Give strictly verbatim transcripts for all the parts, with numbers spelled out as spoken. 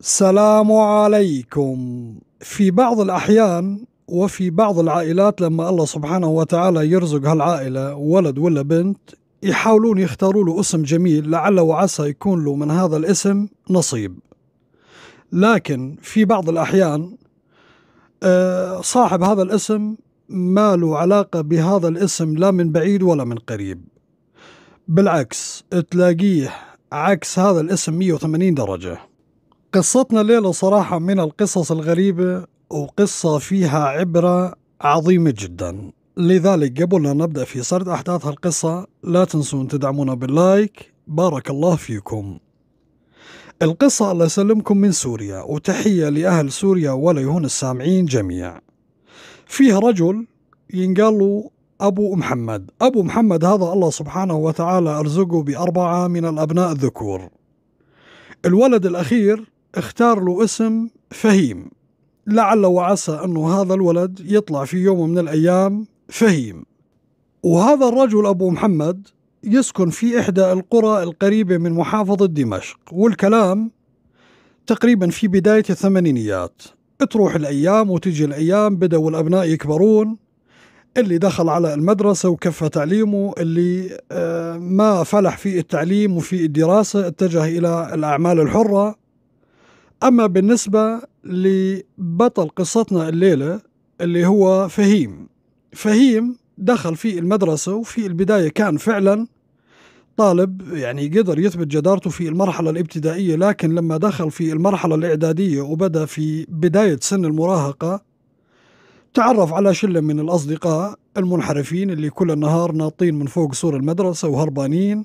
سلام عليكم. في بعض الأحيان وفي بعض العائلات لما الله سبحانه وتعالى يرزق هالعائلة ولد ولا بنت يحاولون يختاروا له اسم جميل لعل وعسى يكون له من هذا الاسم نصيب، لكن في بعض الأحيان صاحب هذا الاسم ما له علاقة بهذا الاسم لا من بعيد ولا من قريب، بالعكس تلاقيه عكس هذا الاسم مئة وثمانين درجة. قصتنا الليلة صراحة من القصص الغريبة وقصة فيها عبرة عظيمة جدا، لذلك قبل أن نبدأ في سرد أحداث هالقصة لا تنسون تدعمونا باللايك، بارك الله فيكم. القصة الله يسلمكم من سوريا، وتحية لأهل سوريا ولا يهون السامعين جميعا. فيه رجل ينقال له أبو محمد. أبو محمد هذا الله سبحانه وتعالى أرزقه بأربعة من الأبناء الذكور. الولد الأخير اختار له اسم فهيم، لعل وعسى أنه هذا الولد يطلع في يوم من الأيام فهيم. وهذا الرجل أبو محمد يسكن في إحدى القرى القريبة من محافظة دمشق، والكلام تقريبا في بداية الثمانينيات. تروح الأيام وتجي الأيام، بدأوا الأبناء يكبرون، اللي دخل على المدرسة وكف تعليمه، اللي ما فلح في التعليم وفي الدراسة اتجه إلى الأعمال الحرة. أما بالنسبة لبطل قصتنا الليلة اللي هو فهيم، فهيم دخل في المدرسة وفي البداية كان فعلا طالب يعني قدر يثبت جدارته في المرحلة الابتدائية، لكن لما دخل في المرحلة الإعدادية وبدأ في بداية سن المراهقة تعرف على شلة من الأصدقاء المنحرفين اللي كل النهار ناطين من فوق سور المدرسة وهربانين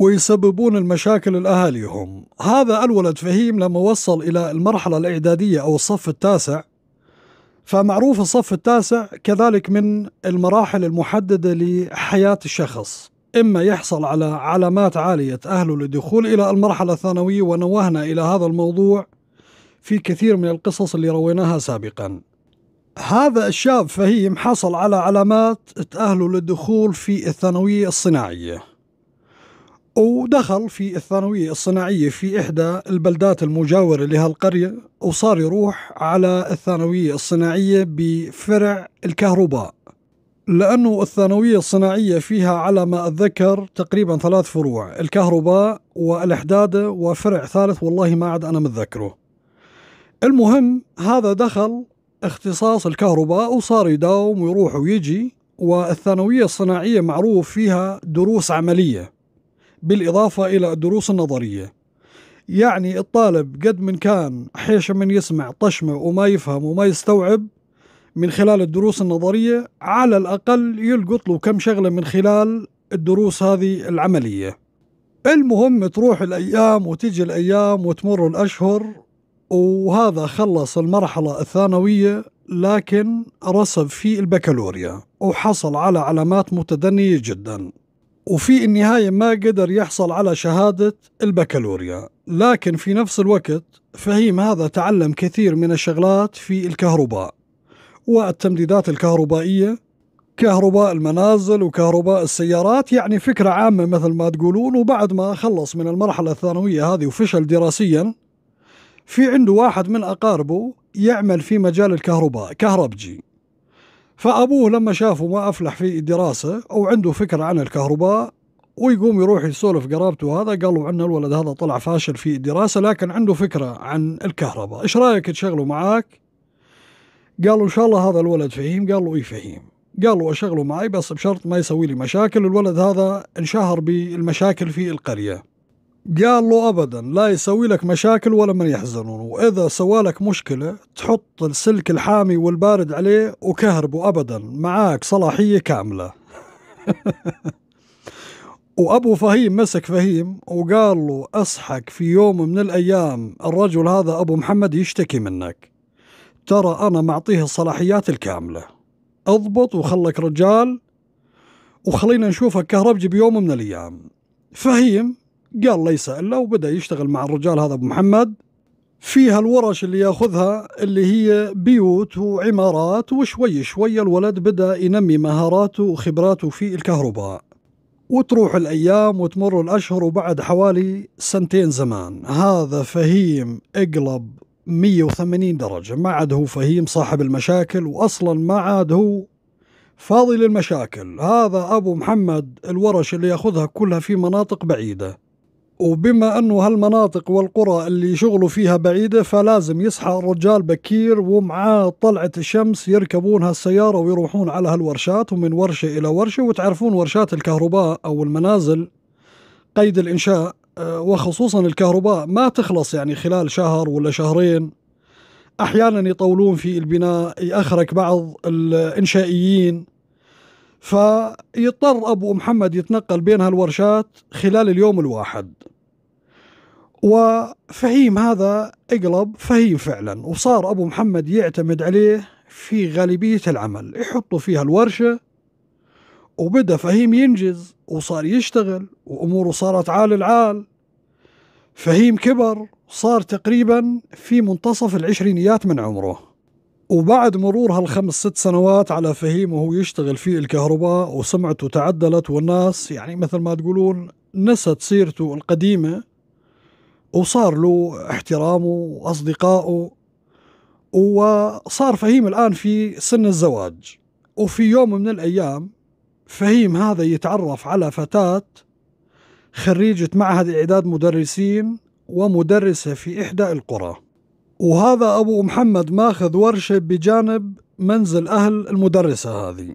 ويسببون المشاكل لأهاليهم. هذا الولد فهيم لما وصل إلى المرحلة الإعدادية أو الصف التاسع، فمعروف الصف التاسع كذلك من المراحل المحددة لحياة الشخص، إما يحصل على علامات عالية أهله للدخول إلى المرحلة الثانوية، ونوهنا إلى هذا الموضوع في كثير من القصص اللي رويناها سابقا. هذا الشاب فهيم حصل على علامات تأهله للدخول في الثانوية الصناعية، ودخل في الثانوية الصناعية في إحدى البلدات المجاورة لهالقرية، وصار يروح على الثانوية الصناعية بفرع الكهرباء، لأنه الثانوية الصناعية فيها على ما أتذكر تقريبا ثلاث فروع، الكهرباء والإحدادة وفرع ثالث والله ما عاد أنا متذكره. المهم هذا دخل اختصاص الكهرباء وصار يداوم ويروح ويجي، والثانوية الصناعية معروف فيها دروس عملية بالإضافة إلى الدروس النظرية، يعني الطالب قد من كان حيش من يسمع طشمة وما يفهم وما يستوعب من خلال الدروس النظرية، على الأقل يلقط له كم شغلة من خلال الدروس هذه العملية. المهم تروح الأيام وتجي الأيام وتمر الأشهر، وهذا خلص المرحلة الثانوية لكن رسب في البكالوريا وحصل على علامات متدنية جدا، وفي النهاية ما قدر يحصل على شهادة البكالوريا. لكن في نفس الوقت فهيم هذا تعلم كثير من الشغلات في الكهرباء والتمديدات الكهربائية، كهرباء المنازل وكهرباء السيارات، يعني فكرة عامة مثل ما تقولون. وبعد ما خلص من المرحلة الثانوية هذه وفشل دراسيا، في عنده واحد من أقاربه يعمل في مجال الكهرباء كهربجي، فأبوه لما شافه ما أفلح في الدراسة أو عنده فكرة عن الكهرباء ويقوم يروح يسولف قرابته هذا، قالوا عنا الولد هذا طلع فاشل في الدراسة لكن عنده فكرة عن الكهرباء، إيش رأيك تشغله معاك؟ قالوا إن شاء الله هذا الولد فهيم. قالوا إيه فهيم؟ قالوا أشغله معي بس بشرط ما يسوي لي مشاكل. الولد هذا انشهر بالمشاكل في القرية. قالوا أبدا لا يسوي لك مشاكل ولا من يحزنون، وإذا سوالك مشكلة تحط السلك الحامي والبارد عليه وكهربه، أبدا معاك صلاحية كاملة. وأبو فهيم مسك فهيم وقال له أصحك في يوم من الأيام الرجل هذا أبو محمد يشتكي منك، ترى أنا معطيه الصلاحيات الكاملة، اضبط وخلك رجال وخلينا نشوفك كهربجي بيوم من الأيام. فهيم قال ليس إلا، وبدأ يشتغل مع الرجال هذا أبو محمد في هالورش اللي ياخذها اللي هي بيوت وعمارات، وشوي شوي الولد بدأ ينمي مهاراته وخبراته في الكهرباء. وتروح الأيام وتمر الأشهر، وبعد حوالي سنتين زمان هذا فهيم اقلب مية وثمانين درجة، ما عاد هو فهيم صاحب المشاكل، وأصلا ما عاد هو فاضي للمشاكل. هذا أبو محمد الورش اللي ياخذها كلها في مناطق بعيدة، وبما أنه هالمناطق والقرى اللي شغلوا فيها بعيدة فلازم يصحى الرجال بكير ومعاه طلعة الشمس يركبون هالسيارة ويروحون على هالورشات، ومن ورشة إلى ورشة. وتعرفون ورشات الكهرباء أو المنازل قيد الإنشاء وخصوصا الكهرباء ما تخلص، يعني خلال شهر ولا شهرين، أحيانا يطولون في البناء، يأخرك بعض الإنشائيين، فيضطر أبو محمد يتنقل بين هالورشات خلال اليوم الواحد. وفهيم هذا اقلب فهيم فعلا، وصار أبو محمد يعتمد عليه في غالبية العمل، يحطوا فيها الورشة وبدأ فهيم ينجز وصار يشتغل وأموره صارت عال العال. فهيم كبر، صار تقريبا في منتصف العشرينيات من عمره، وبعد مرور هالخمس ست سنوات على فهيم وهو يشتغل في الكهرباء وسمعته تعدلت، والناس يعني مثل ما تقولون نست سيرته القديمة، وصار له احترامه وأصدقائه. وصار فهيم الآن في سن الزواج، وفي يوم من الأيام فهيم هذا يتعرف على فتاة خريجة معهد إعداد مدرسين ومدرسة في إحدى القرى، وهذا أبو محمد ماخذ ورشة بجانب منزل أهل المدرسة هذه.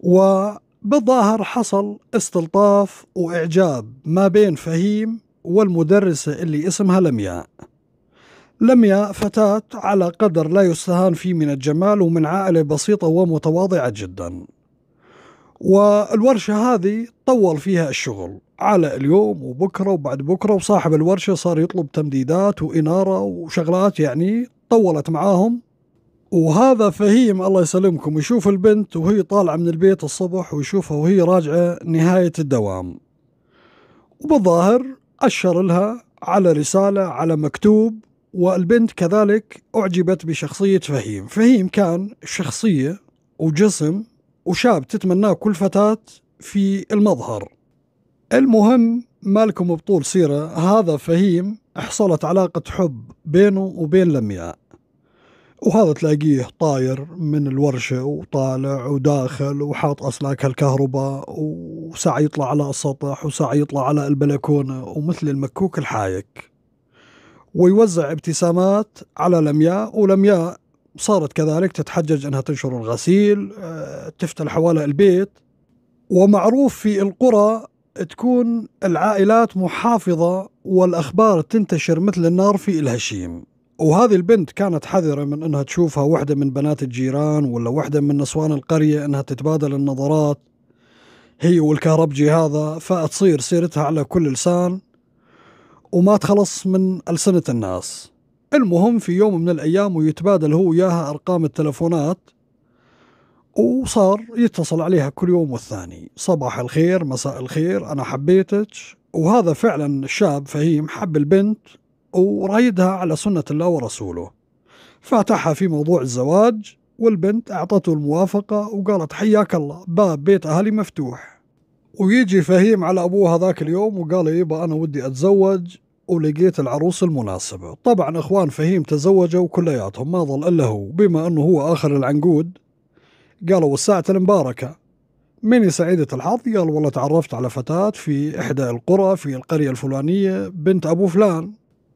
وبالظاهر حصل استلطاف وإعجاب ما بين فهيم والمدرسة اللي اسمها لمياء. لمياء فتاة على قدر لا يستهان فيه من الجمال، ومن عائلة بسيطة ومتواضعة جدا. والورشة هذه طول فيها الشغل على اليوم وبكرة وبعد بكرة، وصاحب الورشة صار يطلب تمديدات وإنارة وشغلات، يعني طولت معاهم. وهذا فهيم الله يسلمكم يشوف البنت وهي طالعة من البيت الصبح، ويشوفها وهي راجعة نهاية الدوام، وبالظاهر أشر لها على رسالة على مكتوب. والبنت كذلك أعجبت بشخصية فهيم. فهيم كان شخصية وجسم وشاب تتمناه كل فتاة في المظهر. المهم مالكم بطول سيرة، هذا فهيم حصلت علاقة حب بينه وبين لمياء، وهذا تلاقيه طاير من الورشة وطالع وداخل وحاط أسلاك هالكهرباء، وساعة يطلع على السطح وساعة يطلع على البلكونة ومثل المكوك الحايك، ويوزع ابتسامات على لمياء. ولمياء صارت كذلك تتحجج أنها تنشر الغسيل، تفتل حوالي البيت. ومعروف في القرى تكون العائلات محافظة والأخبار تنتشر مثل النار في الهشيم، وهذه البنت كانت حذرة من أنها تشوفها وحدة من بنات الجيران ولا وحدة من نسوان القرية، أنها تتبادل النظرات هي والكهربجي هذا، فتصير سيرتها على كل لسان وما تخلص من ألسنة الناس. المهم في يوم من الأيام ويتبادل هو وياها أرقام التلفونات، وصار يتصل عليها كل يوم والثاني، صباح الخير مساء الخير أنا حبيتك. وهذا فعلا الشاب فهيم حب البنت ورايدها على سنة الله ورسوله، فاتحها في موضوع الزواج، والبنت أعطته الموافقة وقالت حياك الله باب بيت أهلي مفتوح. ويجي فهيم على أبوها ذاك اليوم وقال يبا أنا ودي أتزوج ولقيت العروس المناسبة. طبعا إخوان فهيم تزوجوا كلياتهم، ما ظل إلا هو، بما أنه هو آخر العنقود. قالوا والساعة المباركة مني سعيدة الحظ، قال والله تعرفت على فتاة في إحدى القرى في القرية الفلانية بنت أبو فلان.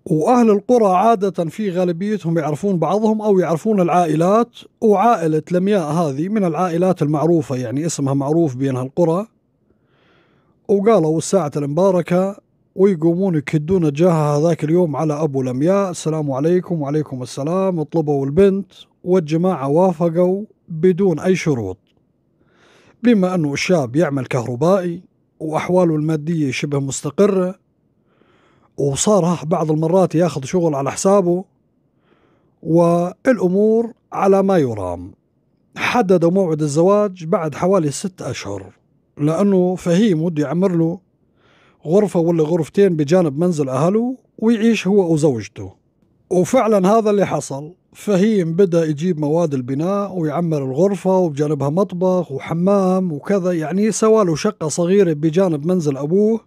وأهل القرى عادة في غالبيتهم يعرفون بعضهم أو يعرفون العائلات، وعائلة لمياء هذه من العائلات المعروفة، يعني اسمها معروف بين هالقرى. وقالوا والساعة المباركة، ويقومون يكدون جاهها هذاك اليوم على أبو لمياء، السلام عليكم وعليكم السلام، اطلبوا البنت. والجماعة وافقوا بدون أي شروط، بما أنه الشاب يعمل كهربائي وأحواله المادية شبه مستقرة، وصار بعض المرات ياخذ شغل على حسابه، والأمور على ما يرام. حددوا موعد الزواج بعد حوالي ست أشهر، لأنه فهيم ودي يعمر له غرفة ولا غرفتين بجانب منزل أهله ويعيش هو وزوجته. وفعلا هذا اللي حصل. فهيم بدأ يجيب مواد البناء ويعمر الغرفة وبجانبها مطبخ وحمام وكذا، يعني سواله شقة صغيرة بجانب منزل أبوه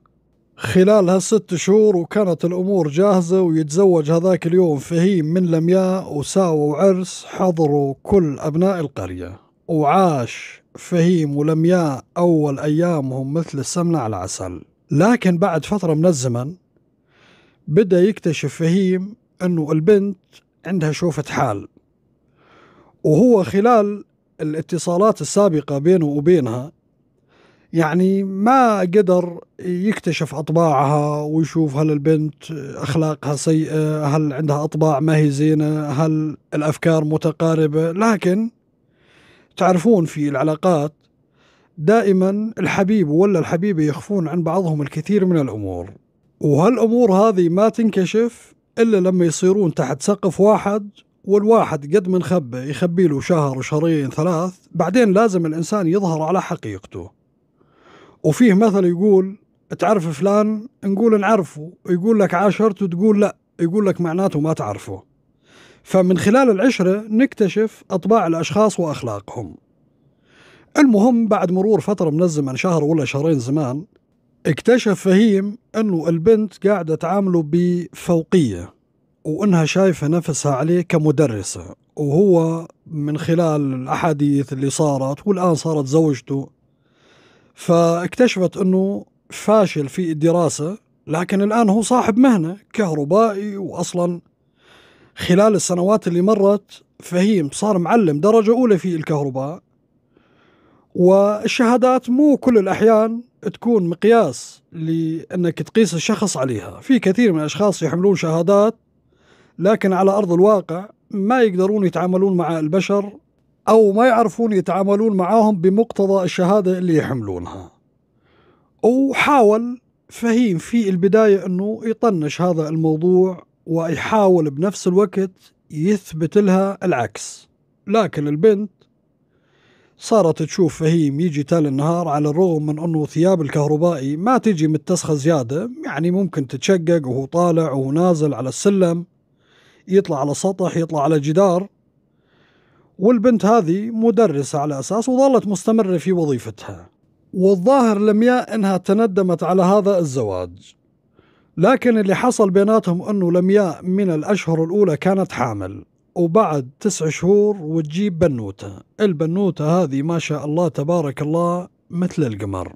خلال هالست شهور، وكانت الأمور جاهزة. ويتزوج هذاك اليوم فهيم من لمياء، وساووا عرس حضروا كل أبناء القرية، وعاش فهيم ولمياء أول أيامهم مثل السمنة على العسل. لكن بعد فترة من الزمن بدأ يكتشف فهيم أنه البنت عندها شوفة حال، وهو خلال الاتصالات السابقة بينه وبينها يعني ما قدر يكتشف أطباعها ويشوف هل البنت أخلاقها سيئة، هل عندها أطباع ما هي زينة، هل الأفكار متقاربة. لكن تعرفون في العلاقات دائما الحبيب ولا الحبيبة يخفون عن بعضهم الكثير من الأمور، وهالأمور هذه ما تنكشف إلا لما يصيرون تحت سقف واحد، والواحد قد من خبه يخبي له شهر وشهرين ثلاث، بعدين لازم الإنسان يظهر على حقيقته. وفيه مثل يقول تعرف فلان؟ نقول نعرفه. يقول لك عاشرته؟ تقول لا. يقول لك معناته ما تعرفه. فمن خلال العشرة نكتشف أطباع الأشخاص وأخلاقهم. المهم بعد مرور فترة من الزمن شهر ولا شهرين زمان، اكتشف فهيم أنه البنت قاعدة تعامله بفوقية، وأنها شايفة نفسها عليه كمدرسة، وهو من خلال الأحاديث اللي صارت والآن صارت زوجته، فاكتشفت أنه فاشل في الدراسة، لكن الآن هو صاحب مهنة كهربائي. وأصلا خلال السنوات اللي مرت فهيم صار معلم درجة أولى في الكهرباء، والشهادات مو كل الأحيان تكون مقياس لأنك تقيس الشخص عليها. في كثير من الأشخاص يحملون شهادات لكن على أرض الواقع ما يقدرون يتعاملون مع البشر، أو ما يعرفون يتعاملون معاهم بمقتضى الشهادة اللي يحملونها. وحاول فهيم في البداية أنه يطنش هذا الموضوع ويحاول بنفس الوقت يثبت لها العكس، لكن البنت صارت تشوف فهيم يجي تال النهار، على الرغم من أنه ثياب الكهربائي ما تجي متسخة زيادة، يعني ممكن تتشقق وهو طالع وهو نازل على السلم، يطلع على سطح، يطلع على جدار. والبنت هذه مدرسة على أساس، وظلت مستمرة في وظيفتها. والظاهر لمياء أنها تندمت على هذا الزواج، لكن اللي حصل بيناتهم أنه لمياء من الأشهر الأولى كانت حامل، وبعد تسع شهور وتجيب بنوتة. البنوتة هذه ما شاء الله تبارك الله مثل القمر،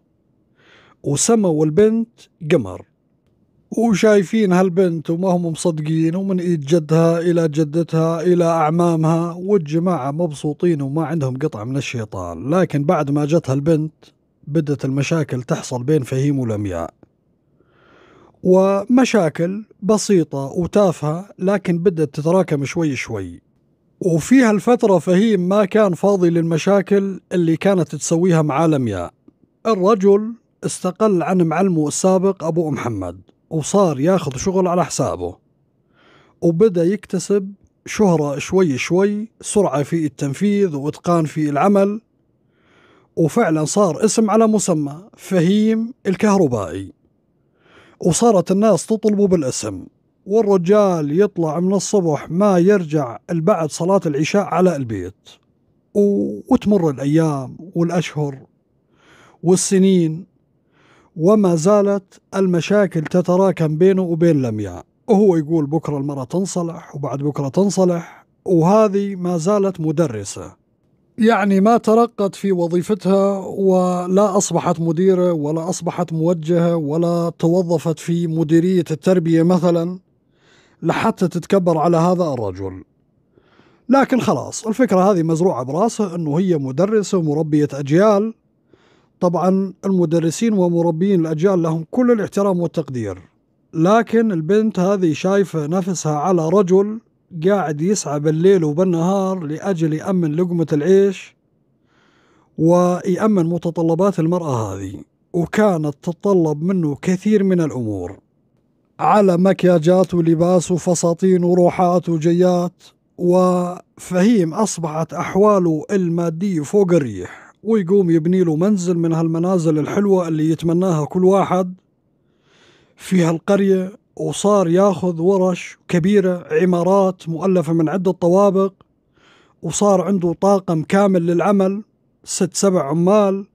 وسموا البنت قمر. وشايفين هالبنت وما هم مصدقين، ومن ايد جدها الى جدتها الى اعمامها، والجماعة مبسوطين وما عندهم قطعة من الشيطان. لكن بعد ما جتها البنت بدت المشاكل تحصل بين فهيم ولمياء، ومشاكل بسيطة وتافهة لكن بدت تتراكم شوي شوي. وفي هالفترة فهيم ما كان فاضي للمشاكل اللي كانت تسويها مع لمياء. الرجل استقل عن معلمه السابق أبو محمد، وصار ياخذ شغل على حسابه، وبدأ يكتسب شهرة شوي شوي، سرعة في التنفيذ وإتقان في العمل، وفعلا صار اسم على مسمى فهيم الكهربائي، وصارت الناس تطلبه بالاسم. والرجال يطلع من الصبح ما يرجع بعد صلاة العشاء على البيت، و... وتمر الأيام والأشهر والسنين، وما زالت المشاكل تتراكم بينه وبين لمياء. وهو يقول بكرة المرة تنصلح وبعد بكرة تنصلح، وهذه ما زالت مدرسة، يعني ما ترقت في وظيفتها، ولا أصبحت مديرة ولا أصبحت موجهة ولا توظفت في مديرية التربية مثلا لحتى تتكبر على هذا الرجل. لكن خلاص الفكرة هذه مزروعة براسها أنه هي مدرسة ومربية أجيال. طبعا المدرسين ومربين الأجيال لهم كل الاحترام والتقدير، لكن البنت هذه شايفة نفسها على رجل قاعد يسعى بالليل وبالنهار لأجل يأمن لقمة العيش ويأمن متطلبات المرأة هذه، وكانت تتطلب منه كثير من الأمور، على مكياجات ولباس وفساتين وروحات وجيات. وفهيم أصبحت أحواله المادية فوق الريح، ويقوم يبني له منزل من هالمنازل الحلوة اللي يتمناها كل واحد في هالقرية، وصار ياخذ ورش كبيرة، عمارات مؤلفة من عدة طوابق، وصار عنده طاقم كامل للعمل، ست سبع عمال،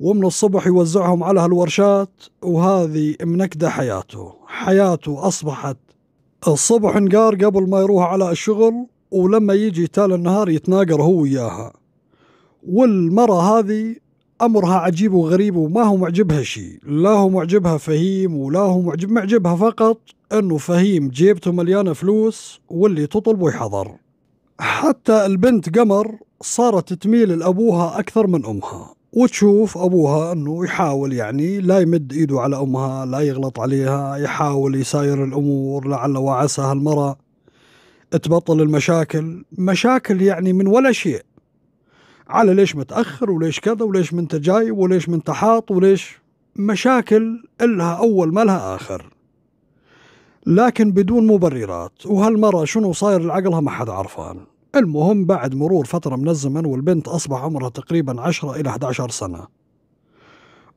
ومن الصبح يوزعهم على هالورشات. وهذه منكدة حياته. حياته أصبحت الصبح نقار قبل ما يروح على الشغل، ولما يجي تالي النهار يتناقر هو وياها. والمرة هذه أمرها عجيب وغريب وما هو معجبها شيء، لا هو معجبها فهيم ولا هو معجب معجبها فقط أنه فهيم جيبته مليانة فلوس واللي تطلبه يحضر. حتى البنت قمر صارت تميل لأبوها أكثر من أمها، وتشوف أبوها أنه يحاول يعني لا يمد إيده على أمها، لا يغلط عليها، يحاول يساير الأمور لعل وعسى هالمرة تبطل المشاكل. مشاكل يعني من ولا شيء، على ليش متأخر وليش كذا وليش منت جاي وليش منت حاط وليش، مشاكل إلها أول ما لها آخر، لكن بدون مبررات. وهالمرة شنو صاير لعقلها ما حد عرفان. المهم بعد مرور فترة من الزمن والبنت أصبح عمرها تقريبا عشرة إلى إحدى عشرة سنة،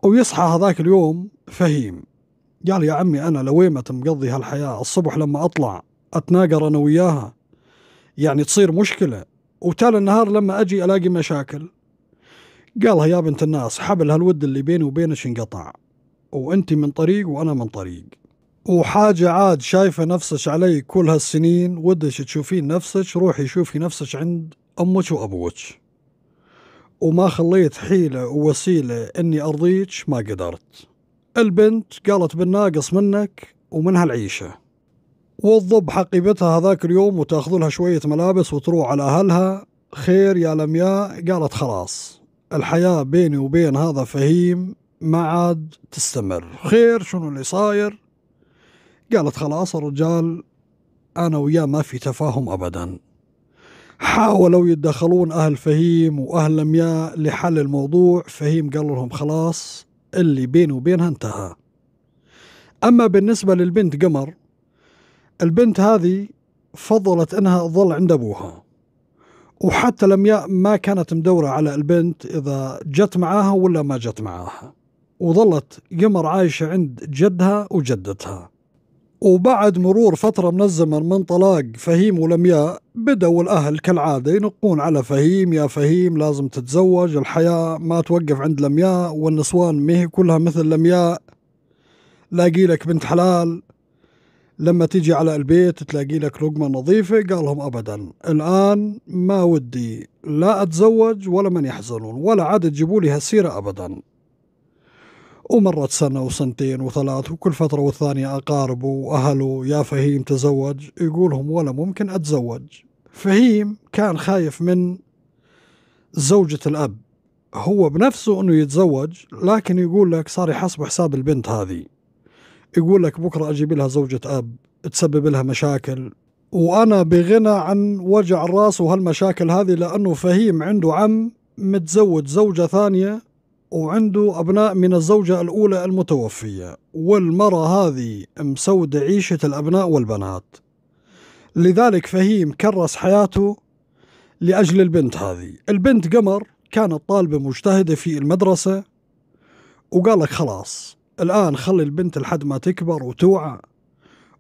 ويصحى هذاك اليوم فهيم قال يا عمي أنا لويمت مقضي هالحياة، الصبح لما أطلع أتناقر أنا وياها يعني تصير مشكلة، وتالي النهار لما أجي ألاقي مشاكل. قالها يا بنت الناس حبل هالود اللي بيني وبينك انقطع، وأنت من طريق وأنا من طريق، وحاجة عاد شايفة نفسك علي كل هالسنين ودك تشوفين نفسك، روحي شوفي نفسك عند أمك وأبوك. وما خليت حيلة ووسيلة إني أرضيك ما قدرت. البنت قالت بالناقص منك ومن هالعيشة، وتضب حقيبتها هذاك اليوم وتاخذ لها شوية ملابس وتروح على أهلها. خير يا لمياء، قالت خلاص الحياة بيني وبين هذا فهيم ما عاد تستمر. خير شنو اللي صاير؟ قالت خلاص الرجال أنا وياه ما في تفاهم أبدا. حاولوا يتدخلون أهل فهيم وأهل لمياء لحل الموضوع، فهيم قال لهم خلاص اللي بيني وبينها انتهى. أما بالنسبة للبنت قمر، البنت هذه فضلت أنها تظل عند أبوها، وحتى لمياء ما كانت مدورة على البنت إذا جت معاها ولا ما جت معاها، وظلت قمر عايشة عند جدها وجدتها. وبعد مرور فترة من الزمن من طلاق فهيم ولمياء، بدأوا الأهل كالعادة ينقون على فهيم، يا فهيم لازم تتزوج، الحياة ما توقف عند لمياء، والنسوان ما هي كلها مثل لمياء، لاقي لك بنت حلال لما تيجي على البيت تلاقي لك لقمة نظيفة. قالهم أبدا الآن ما ودي لا أتزوج ولا من يحزنون، ولا عاد تجيبوا لي هالسيرة أبدا. ومرت سنة وسنتين وثلاث، وكل فترة والثانية أقاربه وأهله يا فهيم تزوج، يقولهم ولا ممكن أتزوج. فهيم كان خايف من زوجة الأب، هو بنفسه أنه يتزوج، لكن يقول لك صار يحسب حساب البنت هذه، يقول لك بكرة أجيب لها زوجة أب تسبب لها مشاكل، وأنا بغنى عن وجع الراس وهالمشاكل هذه، لأنه فهيم عنده عم متزوج زوجة ثانية وعنده أبناء من الزوجة الأولى المتوفية، والمرة هذه مسود عيشة الأبناء والبنات، لذلك فهيم كرس حياته لأجل البنت هذه. البنت قمر كانت طالبة مجتهدة في المدرسة، وقال لك خلاص الآن خلي البنت لحد ما تكبر وتوعى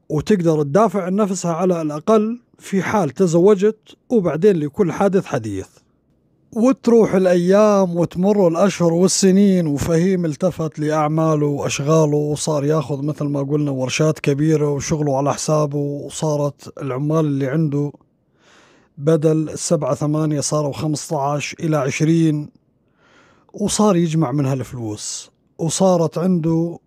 وتقدر تدافع عن نفسها على الأقل، في حال تزوجت وبعدين لكل حادث حديث. وتروح الأيام وتمر الأشهر والسنين، وفهيم التفت لأعماله وأشغاله، وصار ياخذ مثل ما قلنا ورشات كبيرة وشغله على حسابه، وصارت العمال اللي عنده بدل السبعة ثمانية صاروا خمسة عشر إلى عشرين، وصار يجمع منها الفلوس، وصارت عنده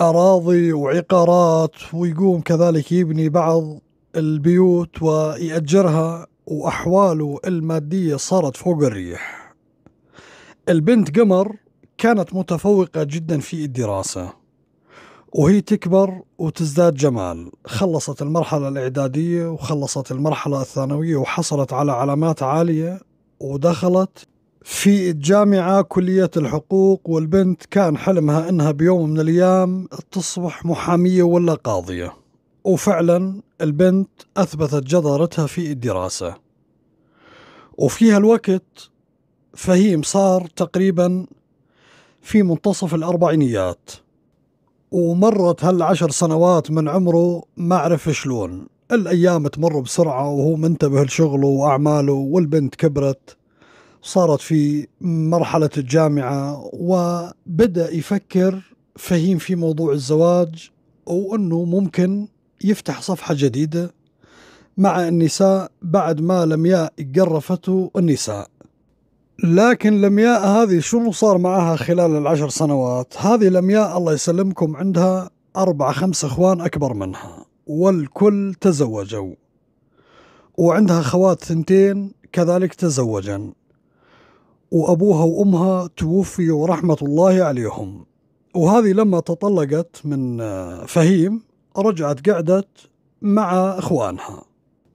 أراضي وعقارات، ويقوم كذلك يبني بعض البيوت ويأجرها، وأحواله المادية صارت فوق الريح. البنت قمر كانت متفوقة جدا في الدراسة، وهي تكبر وتزداد جمال، خلصت المرحلة الإعدادية وخلصت المرحلة الثانوية وحصلت على علامات عالية، ودخلت في الجامعة كلية الحقوق. والبنت كان حلمها أنها بيوم من الأيام تصبح محامية ولا قاضية، وفعلا البنت أثبتت جدارتها في الدراسة. وفي هالوقت فهيم صار تقريبا في منتصف الأربعينيات، ومرت هالعشر سنوات من عمره ما عرف شلون. الأيام تمر بسرعة وهو منتبه لشغله وأعماله، والبنت كبرت صارت في مرحلة الجامعة، وبدأ يفكر فهيم في موضوع الزواج وأنه ممكن يفتح صفحة جديدة مع النساء بعد ما لمياء قرفته النساء. لكن لمياء هذه شنو صار معها خلال العشر سنوات؟ هذه لمياء الله يسلمكم عندها أربعة خمسة إخوان أكبر منها والكل تزوجوا، وعندها خوات ثنتين كذلك تزوجا، وأبوها وأمها توفيوا رحمة الله عليهم. وهذه لما تطلقت من فهيم رجعت قعدت مع إخوانها،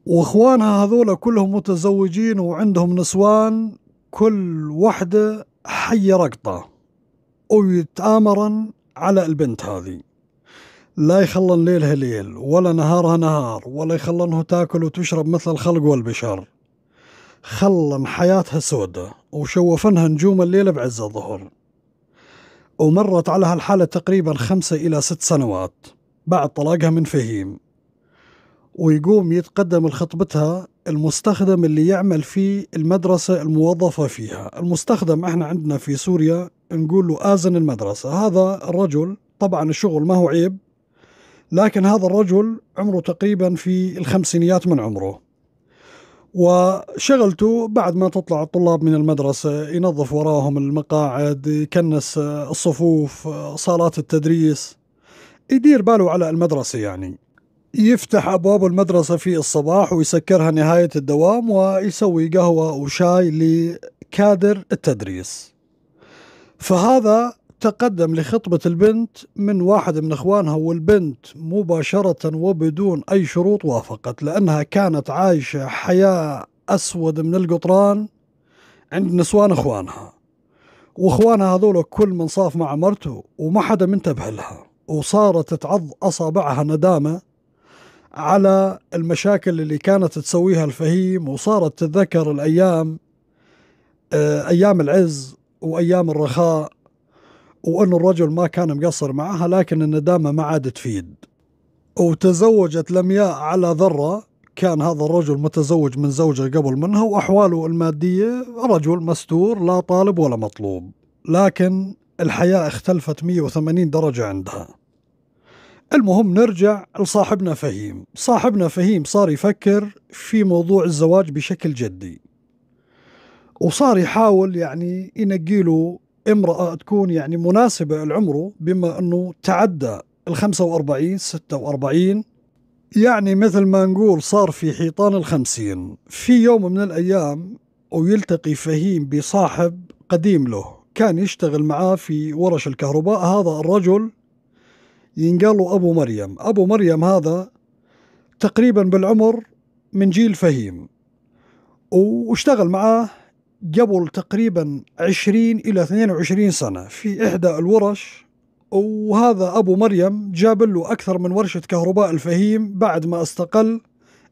وإخوانها هذولا كلهم متزوجين وعندهم نسوان كل وحدة حي رقطة، ويتآمرن على البنت هذه لا يخلن ليلها ليل ولا نهارها نهار، ولا يخلنه تاكل وتشرب مثل الخلق والبشر، خلن حياتها سودة وشوفنها نجوم الليلة بعز الظهر. ومرت على هالحالة تقريبا خمسة إلى ست سنوات بعد طلاقها من فهيم، ويقوم يتقدم لخطبتها المستخدم اللي يعمل في المدرسة الموظفة فيها. المستخدم احنا عندنا في سوريا نقول له آذن المدرسة. هذا الرجل طبعا الشغل ما هو عيب، لكن هذا الرجل عمره تقريبا في الخمسينيات من عمره، وشغلته بعد ما تطلع الطلاب من المدرسة ينظف وراهم المقاعد، يكنس الصفوف، صالات التدريس، يدير باله على المدرسة. يعني يفتح أبواب المدرسة في الصباح ويسكرها نهاية الدوام، ويسوي قهوة وشاي لكادر التدريس. فهذا تقدم لخطبة البنت من واحد من إخوانها، والبنت مباشرة وبدون أي شروط وافقت، لأنها كانت عايشة حياة أسود من القطران عند نسوان إخوانها، وإخوانها هذول كل من صاف مع مرته وما حدا منتبه لها، وصارت تعض أصابعها ندامة على المشاكل اللي كانت تسويها الفهيم، وصارت تتذكر الأيام أيام العز وأيام الرخاء، وأن الرجل ما كان مقصر معها، لكن الندامة ما عاد تفيد. وتزوجت لمياء على ذرة، كان هذا الرجل متزوج من زوجة قبل منها، وأحواله المادية رجل مستور لا طالب ولا مطلوب، لكن الحياة اختلفت مئة وثمانين درجة عندها. المهم نرجع لصاحبنا فهيم. صاحبنا فهيم صار يفكر في موضوع الزواج بشكل جدي، وصار يحاول يعني ينقيله امرأة تكون يعني مناسبة لعمره، بما أنه تعدى الخمسة وأربعين ستة وأربعين، يعني مثل ما نقول صار في حيطان الخمسين. في يوم من الأيام ويلتقي فهيم بصاحب قديم له كان يشتغل معاه في ورش الكهرباء. هذا الرجل ينقال له أبو مريم. أبو مريم هذا تقريبا بالعمر من جيل فهيم، واشتغل معاه قبل تقريبا عشرين إلى اثنين وعشرين سنة في إحدى الورش. وهذا أبو مريم جاب له أكثر من ورشة كهرباء الفهيم بعد ما استقل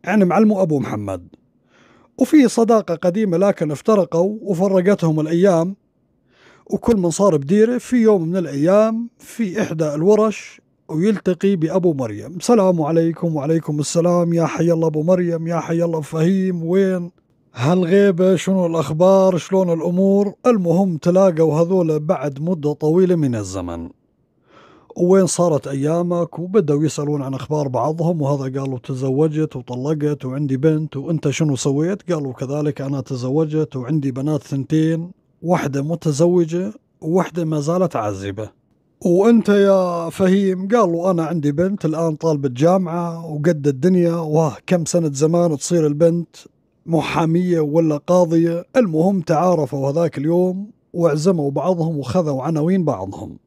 عن معلمه أبو محمد، وفي صداقة قديمة لكن افترقوا وفرقتهم الأيام، وكل من صار بديره. في يوم من الأيام في إحدى الورش ويلتقي بأبو مريم. سلام عليكم. وعليكم السلام. يا حي الله أبو مريم، يا حي الله فهيم، وين هالغيبة، شنو الأخبار، شلون الأمور؟ المهم تلاقوا هذول بعد مدة طويلة من الزمن، وين صارت أيامك، وبدأوا يسألون عن أخبار بعضهم. وهذا قالوا تزوجت وطلقت وعندي بنت، وأنت شنو سويت؟ قالوا كذلك أنا تزوجت وعندي بنات ثنتين، واحدة متزوجة وواحدة ما زالت عازبة. وانت يا فهيم؟ قالوا أنا عندي بنت الآن طالبة جامعة وقد الدنيا، واه كم سنة زمان تصير البنت محامية ولا قاضية. المهم تعارفوا هذاك اليوم وعزموا بعضهم وخذوا عناوين بعضهم،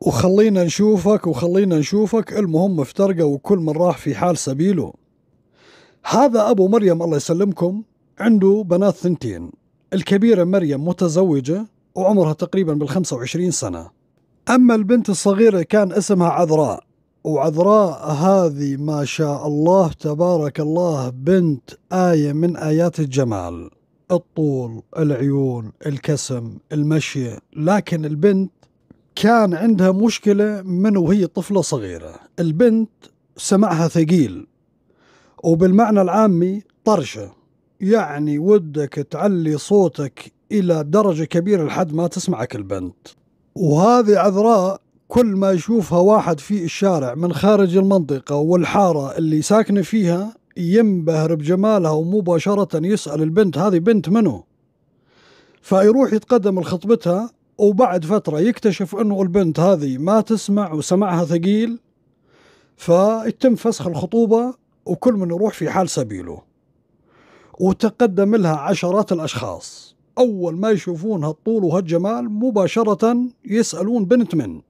وخلينا نشوفك وخلينا نشوفك. المهم افترقوا وكل من راح في حال سبيله. هذا أبو مريم الله يسلمكم عنده بنات ثنتين، الكبيرة مريم متزوجة وعمرها تقريبا بالخمسة وعشرين سنة، أما البنت الصغيرة كان اسمها عذراء. وعذراء هذه ما شاء الله تبارك الله بنت آية من آيات الجمال، الطول، العيون، الكسم، المشية، لكن البنت كان عندها مشكلة من وهي طفلة صغيرة، البنت سمعها ثقيل وبالمعنى العامي طرشة، يعني ودك تعلي صوتك إلى درجة كبيرة لحد ما تسمعك البنت. وهذه عذراء كل ما يشوفها واحد في الشارع من خارج المنطقة والحارة اللي ساكنة فيها ينبهر بجمالها ومباشرة يسأل البنت هذه بنت منو؟ فيروح يتقدم لخطبتها، وبعد فترة يكتشف أنه البنت هذه ما تسمع وسمعها ثقيل، فيتم فسخ الخطوبة وكل من يروح في حال سبيله. وتقدم لها عشرات الأشخاص، أول ما يشوفون هالطول وهالجمال مباشرة يسألون بنت من.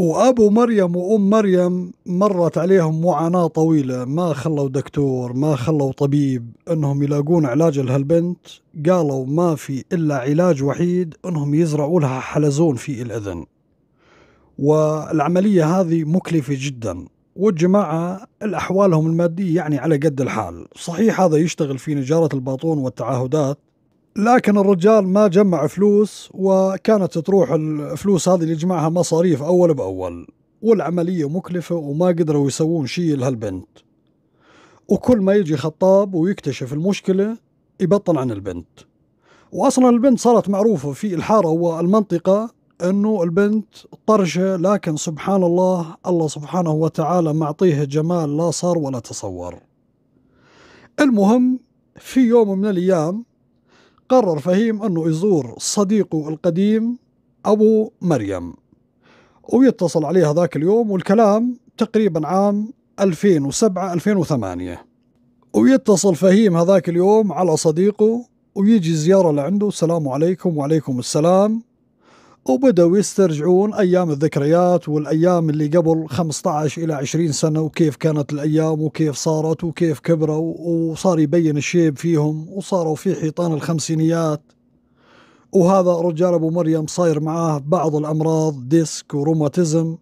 وأبو مريم وأم مريم مرت عليهم معاناة طويلة، ما خلوا دكتور ما خلوا طبيب أنهم يلاقون علاج لهالبنت، قالوا ما في إلا علاج وحيد أنهم يزرعوا لها حلزون في الأذن. والعملية هذه مكلفة جدا، والجماعة الأحوالهم المادية يعني على قد الحال. صحيح هذا يشتغل في نجارة الباطون والتعاهدات، لكن الرجال ما جمع فلوس، وكانت تروح الفلوس هذه اللي يجمعها مصاريف أول بأول، والعملية مكلفة وما قدروا يسوون شيء لهالبنت. وكل ما يجي خطاب ويكتشف المشكلة يبطل عن البنت. وأصلا البنت صارت معروفة في الحارة والمنطقة أنه البنت طرشة، لكن سبحان الله الله سبحانه وتعالى معطيه جمال لا صار ولا تصور. المهم في يوم من الأيام قرر فهيم أنه يزور صديقه القديم أبو مريم ويتصل عليه هذاك اليوم، والكلام تقريبا عام ألفين وسبعة ألفين وثمانية. ويتصل فهيم هذاك اليوم على صديقه ويجي زيارة لعنده، السلام عليكم وعليكم السلام، وبدأوا يسترجعون أيام الذكريات والأيام اللي قبل خمسة عشر إلى عشرين سنة، وكيف كانت الأيام وكيف صارت وكيف كبروا، وصار يبين الشيب فيهم وصاروا في حيطان الخمسينيات. وهذا رجال أبو مريم صاير معاه بعض الأمراض، ديسك وروماتيزم،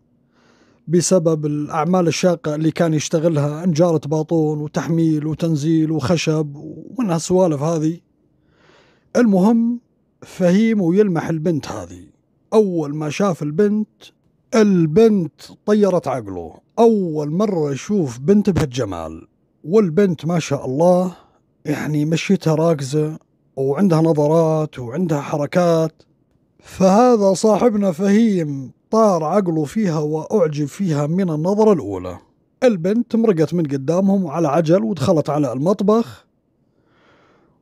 بسبب الأعمال الشاقة اللي كان يشتغلها، نجارة باطون وتحميل وتنزيل وخشب ومن هالسوالف هذه. المهم فهيم ويلمح البنت هذه، أول ما شاف البنت البنت طيرت عقله، أول مرة يشوف بنت بهالجمال. والبنت ما شاء الله يعني مشيتها راكزة وعندها نظرات وعندها حركات، فهذا صاحبنا فهيم طار عقله فيها وأعجب فيها من النظرة الأولى. البنت مرقت من قدامهم على عجل ودخلت على المطبخ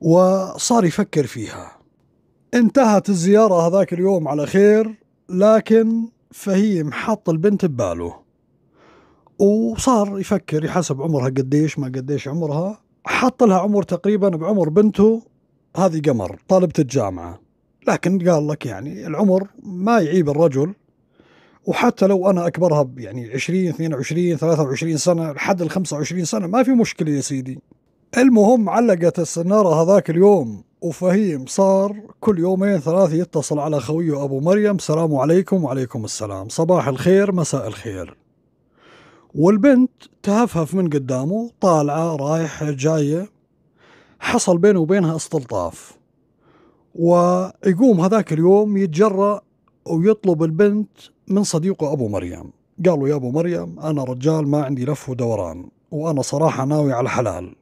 وصار يفكر فيها. انتهت الزيارة هذاك اليوم على خير، لكن فهيم حط البنت بباله وصار يفكر يحسب عمرها قديش ما قديش عمرها. حط لها عمر تقريبا بعمر بنته هذه قمر طالبة الجامعة، لكن قال لك يعني العمر ما يعيب الرجل، وحتى لو أنا أكبرها يعني عشرين اثنين وعشرين ثلاثة وعشرين سنة لحد ال خمسة وعشرين سنة ما في مشكلة يا سيدي. المهم علقت السنارة هذاك اليوم، وفهيم صار كل يومين ثلاثة يتصل على خويه أبو مريم، السلام عليكم وعليكم السلام، صباح الخير مساء الخير. والبنت تهفهف من قدامه طالعة رايحة جاية، حصل بينه وبينها استلطاف. ويقوم هذاك اليوم يتجرأ ويطلب البنت من صديقه أبو مريم، قال له يا أبو مريم أنا رجال ما عندي لف ودوران، وأنا صراحة ناوي على الحلال،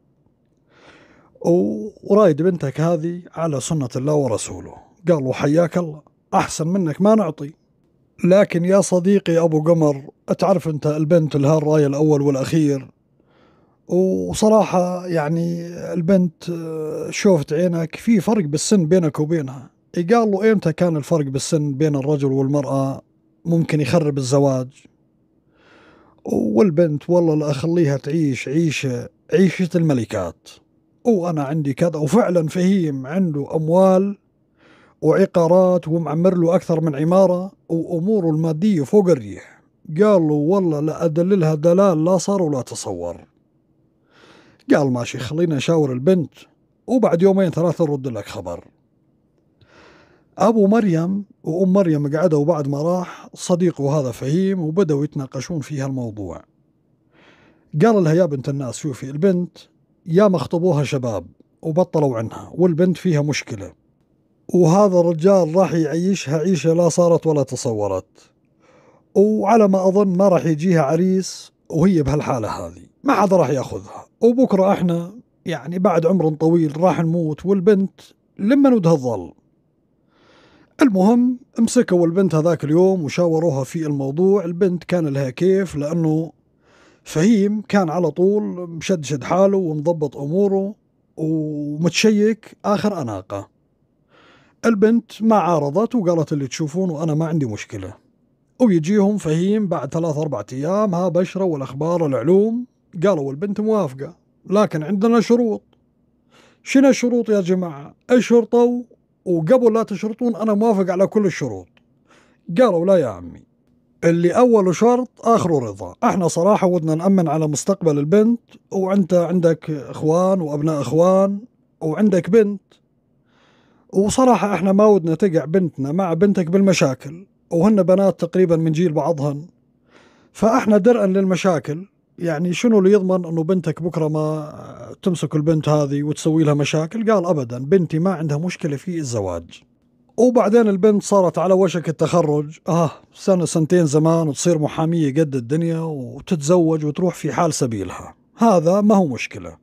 ورايد بنتك هذه على سنة الله ورسوله. قالوا حياك الله، أحسن منك ما نعطي، لكن يا صديقي أبو قمر أتعرف أنت البنت لها الراي الأول والأخير، وصراحة يعني البنت شوفت عينك، في فرق بالسن بينك وبينها. قالوا إمتى كان الفرق بالسن بين الرجل والمرأة ممكن يخرب الزواج؟ والبنت والله لا أخليها تعيش عيشة عيشة الملكات، وأنا عندي كذا. وفعلا فهيم عنده أموال وعقارات ومعمر له أكثر من عمارة وأموره المادية فوق الريح. قال له والله لا أدللها دلال لا صار ولا تصور. قال ماشي خلينا نشاور البنت وبعد يومين ثلاثة نرد لك خبر. أبو مريم وأم مريم قعدوا بعد ما راح صديقه هذا فهيم وبدأوا يتناقشون في هالموضوع. قال لها يا بنت الناس شوفي البنت يا مخطبوها شباب وبطلوا عنها، والبنت فيها مشكلة، وهذا الرجال راح يعيشها عيشة لا صارت ولا تصورت، وعلى ما أظن ما راح يجيها عريس وهي بهالحالة هذه، ما عاد راح ياخذها، وبكرة احنا يعني بعد عمر طويل راح نموت والبنت لما ودها تظل. المهم امسكوا البنت هذاك اليوم وشاوروها في الموضوع. البنت كان لها كيف، لأنه فهيم كان على طول مشدشد حاله ومضبط أموره ومتشيك آخر أناقة. البنت ما عارضت وقالت اللي تشوفون وأنا ما عندي مشكلة. ويجيهم فهيم بعد ثلاث أربعة أيام، ها بشرة والأخبار العلوم قالوا البنت موافقة، لكن عندنا شروط. شنو الشروط يا جماعة؟ اشرطوا، وقبل لا تشرطون أنا موافق على كل الشروط. قالوا لا يا عمي، اللي أول شرط آخره رضا، احنا صراحة ودنا نأمن على مستقبل البنت، وانت عندك اخوان وابناء اخوان وعندك بنت، وصراحة احنا ما ودنا تقع بنتنا مع بنتك بالمشاكل، وهن بنات تقريبا من جيل بعضهن، فاحنا درءا للمشاكل يعني شنو اللي يضمن انه بنتك بكرة ما تمسك البنت هذه وتسوي لها مشاكل؟ قال ابدا، بنتي ما عندها مشكلة في الزواج. وبعدين البنت صارت على وشك التخرج، اه سنة سنتين زمان، وتصير محامية قد الدنيا وتتزوج وتروح في حال سبيلها، هذا ما هو مشكلة.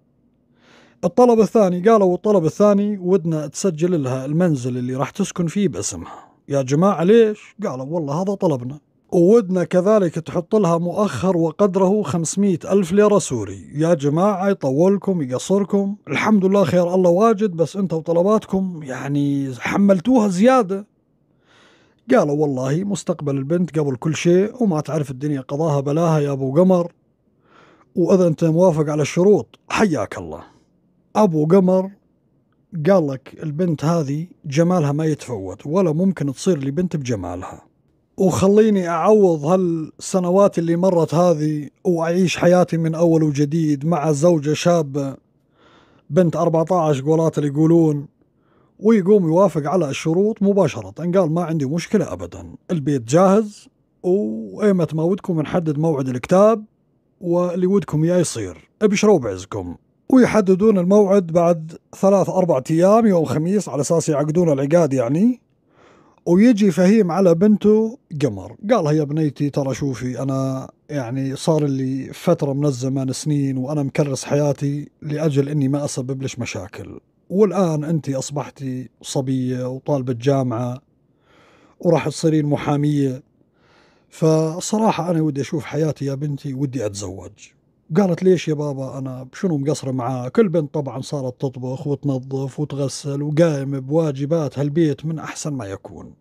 الطلب الثاني، قالوا الطلب الثاني ودنا تسجل لها المنزل اللي راح تسكن فيه باسمها. يا جماعة ليش؟ قالوا والله هذا طلبنا، وودنا كذلك تحط لها مؤخر وقدره خمسمائة ألف ليرة سوري. يا جماعة يطولكم يقصركم، الحمد لله خير الله واجد، بس انتوا وطلباتكم يعني حملتوها زيادة. قالوا والله مستقبل البنت قبل كل شيء، وما تعرف الدنيا قضاها بلاها يا أبو قمر، وإذا أنت موافق على الشروط حياك الله. أبو قمر قال لك البنت هذه جمالها ما يتفوت، ولا ممكن تصير لي بنت بجمالها، وخليني أعوض هالسنوات اللي مرت هذه وأعيش حياتي من أول وجديد مع زوجة شابة بنت أربعة عشر قولات اللي يقولون. ويقوم يوافق على الشروط مباشرة، قال ما عندي مشكلة أبدا، البيت جاهز، وإيمة ما ودكم نحدد موعد الكتاب، واللي ودكم يا يصير، ابشروا بعزكم. ويحددون الموعد بعد ثلاث أربعة أيام يوم خميس على أساس يعقدون العقاد يعني. ويجي فهيم على بنته قمر، قالها يا بنيتي ترى شوفي أنا يعني صار لي فترة من الزمان سنين وأنا مكرس حياتي لأجل أني ما أسبب لش مشاكل، والآن أنت أصبحتي صبية وطالبة جامعة وراح تصيرين محامية، فصراحة أنا ودي أشوف حياتي يا بنتي، ودي أتزوج. قالت ليش يا بابا، أنا شنو مقصرة معاه؟ كل بنت طبعا صارت تطبخ وتنظف وتغسل وقايمة بواجبات هالبيت من أحسن ما يكون.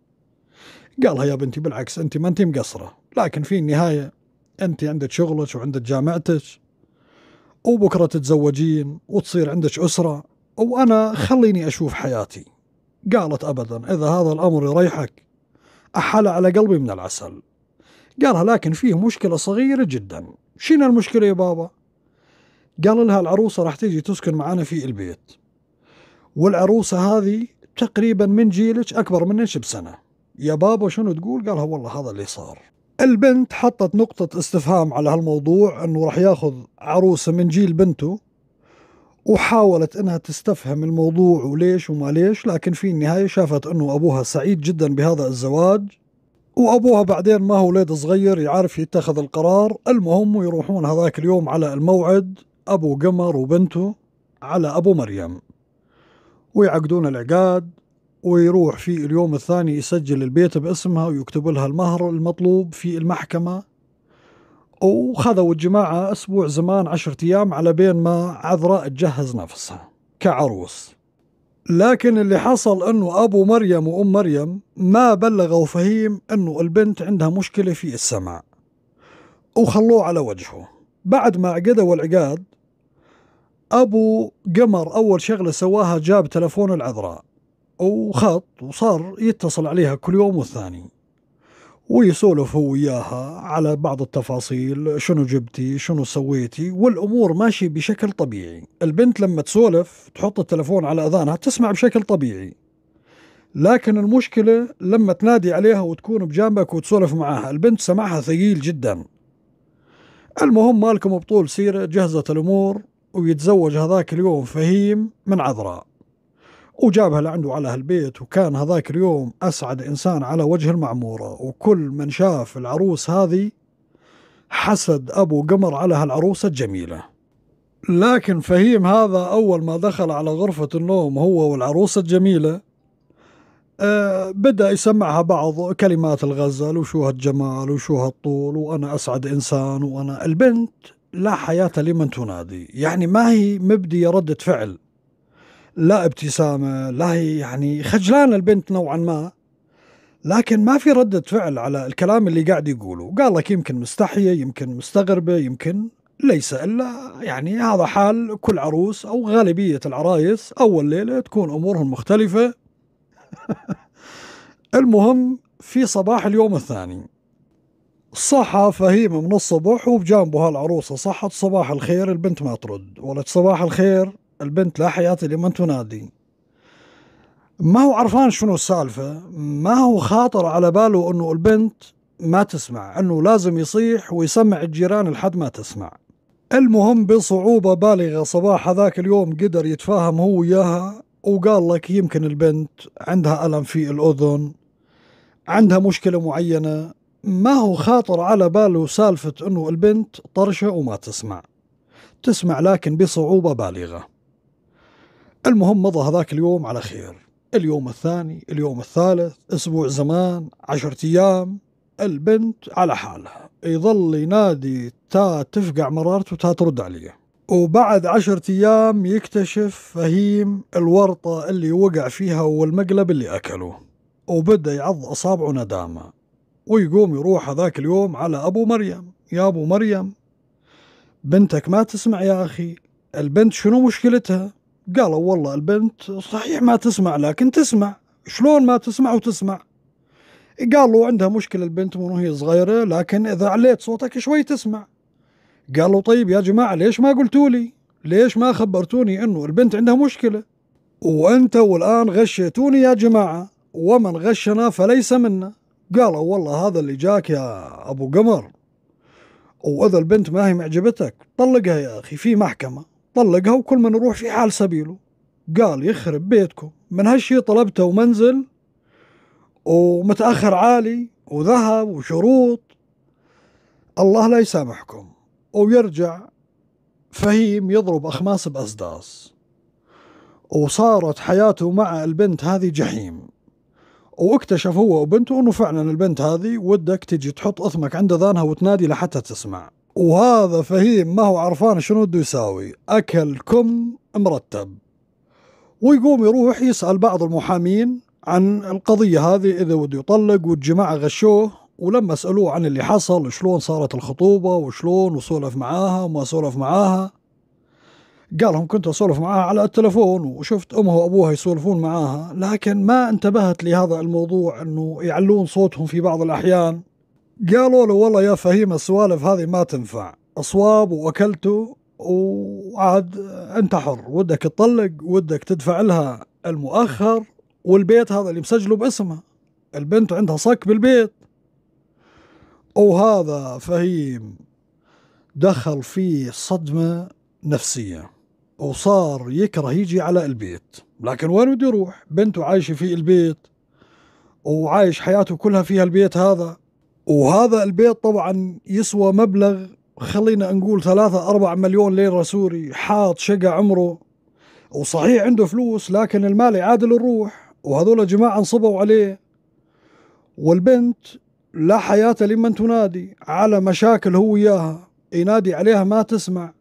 قالها يا بنتي بالعكس، أنت ما أنت مقصرة، لكن في النهاية أنت عندك شغلك وعندك جامعتك، وبكرة تتزوجين وتصير عندك أسرة، وأنا خليني أشوف حياتي. قالت أبدا، إذا هذا الأمر يريحك أحلى على قلبي من العسل. قالها لكن فيه مشكلة صغيرة جدا. شنو المشكلة يا بابا؟ قال لها العروسة راح تيجي تسكن معنا في البيت، والعروسة هذه تقريبا من جيلك، أكبر منك بسنة. يا بابا شنو تقول؟ قالها والله هذا اللي صار. البنت حطت نقطة استفهام على هالموضوع، أنه راح ياخذ عروسة من جيل بنته، وحاولت أنها تستفهم الموضوع وليش وما ليش، لكن في النهاية شافت أنه أبوها سعيد جدا بهذا الزواج، وأبوها بعدين ما هو ولد صغير يعرف يتخذ القرار. المهم ويروحون هذاك اليوم على الموعد أبو قمر وبنته على أبو مريم، ويعقدون العقاد، ويروح في اليوم الثاني يسجل البيت باسمها ويكتب لها المهر المطلوب في المحكمة. وخذوا الجماعة أسبوع زمان، عشرة أيام، على بين ما عذراء تجهز نفسها كعروس. لكن اللي حصل أنه أبو مريم وأم مريم ما بلغوا فهيم أنه البنت عندها مشكلة في السمع، وخلوه على وجهه. بعد ما عقدوا العقاد، أبو قمر أول شغلة سواها جاب تلفون العذراء وخط، وصار يتصل عليها كل يوم والثاني ويسولف هو وياها على بعض التفاصيل، شنو جبتي شنو سويتي، والأمور ماشي بشكل طبيعي. البنت لما تسولف تحط التلفون على أذانها تسمع بشكل طبيعي، لكن المشكلة لما تنادي عليها وتكون بجانبك وتسولف معاها، البنت سمعها ثقيل جدا. المهم مالكم بطول سيرة، جهزت الأمور، ويتزوج هذاك اليوم فهيم من عذراء، وجابها لعنده على هالبيت. وكان هذاك اليوم أسعد إنسان على وجه المعمورة، وكل من شاف العروس هذه حسد أبو قمر على هالعروسة الجميلة. لكن فهيم هذا أول ما دخل على غرفة النوم هو والعروسة الجميلة أه بدأ يسمعها بعض كلمات الغزل، وشو هالجمال وشو هالطول وأنا أسعد إنسان. وأنا البنت لا حياة لمن تنادي، يعني ما هي مبدية ردة فعل، لا ابتسامة، لا هي يعني خجلانة البنت نوعا ما، لكن ما في ردة فعل على الكلام اللي قاعد يقوله. قال لك يمكن مستحية، يمكن مستغربة، يمكن ليس إلا يعني هذا حال كل عروس أو غالبية العرايس، أول ليلة تكون أمورهم مختلفة. المهم في صباح اليوم الثاني صحى فهيم من الصبح وبجانبه هالعروسة صحت صباح الخير، البنت ما ترد ولا صباح الخير، البنت لا حياة لمن تنادي. ما هو عرفان شنو السالفة، ما هو خاطر على باله أنه البنت ما تسمع، أنه لازم يصيح ويسمع الجيران لحد ما تسمع. المهم بصعوبة بالغة صباح هذاك اليوم قدر يتفاهم هو وياها، وقال لك يمكن البنت عندها ألم في الأذن، عندها مشكلة معينة، ما هو خاطر على باله سالفة أنه البنت طرشة وما تسمع تسمع لكن بصعوبة بالغة. المهم مضى هذاك اليوم على خير، اليوم الثاني، اليوم الثالث، أسبوع زمان، عشرة أيام، البنت على حالها، يظل ينادي تا تفقع مرارته تا ترد عليه. وبعد عشرة أيام يكتشف فهيم الورطة اللي وقع فيها والمقلب اللي أكله، وبدأ يعض أصابعه ندامة، ويقوم يروح هذاك اليوم على أبو مريم. يا أبو مريم بنتك ما تسمع يا أخي، البنت شنو مشكلتها؟ قالوا والله البنت صحيح ما تسمع لكن تسمع. شلون ما تسمع وتسمع؟ قالوا عندها مشكلة البنت من وهي صغيرة، لكن إذا عليت صوتك شوي تسمع. قالوا طيب يا جماعة ليش ما قلتولي، ليش ما خبرتوني أنه البنت عندها مشكلة؟ وأنت والآن غشيتوني يا جماعة، ومن غشنا فليس منا. قالوا والله هذا اللي جاك يا أبو قمر، وإذا البنت ما هي معجبتك طلقها يا أخي، في محكمة طلقها وكل من يروح في حال سبيله. قال يخرب بيتكم، من هالشي طلبته ومنزل ومتأخر عالي وذهب وشروط، الله لا يسامحكم. ويرجع فهيم يضرب أخماس بأسداس، وصارت حياته مع البنت هذه جحيم. واكتشف هو وبنته أنه فعلا البنت هذه ودك تجي تحط أثمك عند ذانها وتنادي لحتى تسمع. وهذا فهيم ما هو عرفان شنو بده يساوي، أكل كم مرتب. ويقوم يروح يسأل بعض المحامين عن القضية هذه إذا وده يطلق والجماعة غشوه، ولما سألوه عن اللي حصل شلون صارت الخطوبة وشلون وسولف معاها وما سولف معاها، قالهم كنت أسولف معاها على التلفون وشفت أمها وأبوها يسولفون معاها، لكن ما انتبهت لهذا الموضوع أنه يعلون صوتهم في بعض الأحيان. قالوا له والله يا فهيم السوالف هذه ما تنفع، أصواب وأكلته وعاد أنت حر، ودك تطلق ودك تدفع لها المؤخر والبيت هذا اللي مسجله باسمها، البنت عندها صك بالبيت. وهذا فهيم دخل فيه صدمة نفسية وصار يكره يجي على البيت، لكن وين بده يروح؟ بنته عايشة في البيت وعايش حياته كلها فيها البيت هذا، وهذا البيت طبعا يسوى مبلغ خلينا نقول ثلاثة أربعة مليون ليرة سوري، حاط شقة عمره وصحيح عنده فلوس لكن المال يعادل الروح، وهذول جماعة انصبوا عليه. والبنت لا حياة لمن تنادي، على مشاكل هو وياها، ينادي عليها ما تسمع.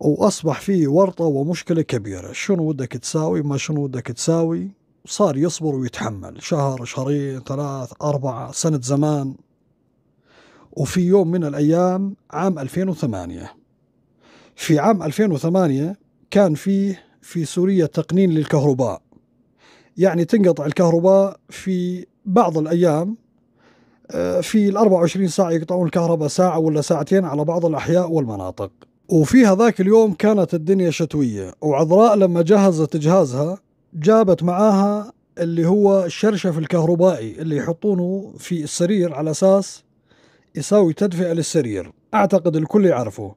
وأصبح فيه ورطة ومشكلة كبيرة، شنو ودك تساوي ما شنو ودك تساوي. صار يصبر ويتحمل شهر شهرين ثلاث أربعة سنة زمان. وفي يوم من الأيام عام ألفين وثمانية، في عام ألفين وثمانية كان فيه في سوريا تقنين للكهرباء، يعني تنقطع الكهرباء في بعض الأيام، في الأربع وعشرين ساعة يقطعون الكهرباء ساعة ولا ساعتين على بعض الأحياء والمناطق. وفي هذاك اليوم كانت الدنيا شتوية، وعذراء لما جهزت جهازها جابت معاها اللي هو الشرشف الكهربائي اللي يحطونه في السرير على أساس يساوي تدفئة للسرير، أعتقد الكل يعرفه.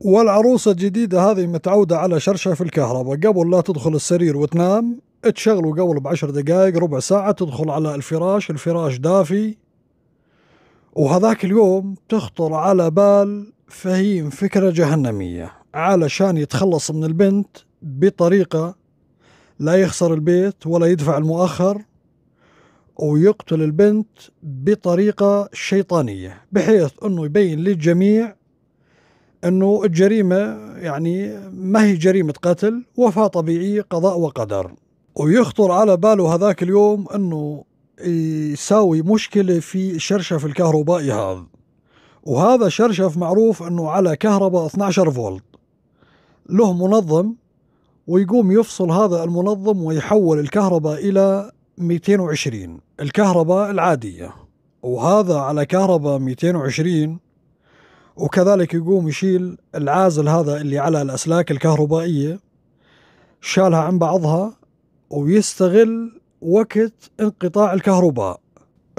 والعروسة الجديدة هذه متعودة على شرشف الكهرباء، قبل لا تدخل السرير وتنام تشغله قبل بعشر دقائق ربع ساعة، تدخل على الفراش، الفراش دافي. وهذاك اليوم تخطر على بال فهيم فكرة جهنمية علشان يتخلص من البنت بطريقة لا يخسر البيت ولا يدفع المؤخر، ويقتل البنت بطريقة شيطانية بحيث أنه يبين للجميع أنه الجريمة يعني ما هي جريمة قتل، وفاة طبيعية، قضاء وقدر. ويخطر على باله هذاك اليوم أنه يساوي مشكلة في شرشف الكهربائي هذا، وهذا شرشف معروف أنه على كهرباء اثني عشر فولت، له منظم، ويقوم يفصل هذا المنظم ويحول الكهرباء إلى مئتين وعشرين الكهرباء العادية، وهذا على كهرباء مئتين وعشرين. وكذلك يقوم يشيل العازل هذا اللي على الأسلاك الكهربائية، شالها عن بعضها ويستغل وقت انقطاع الكهرباء.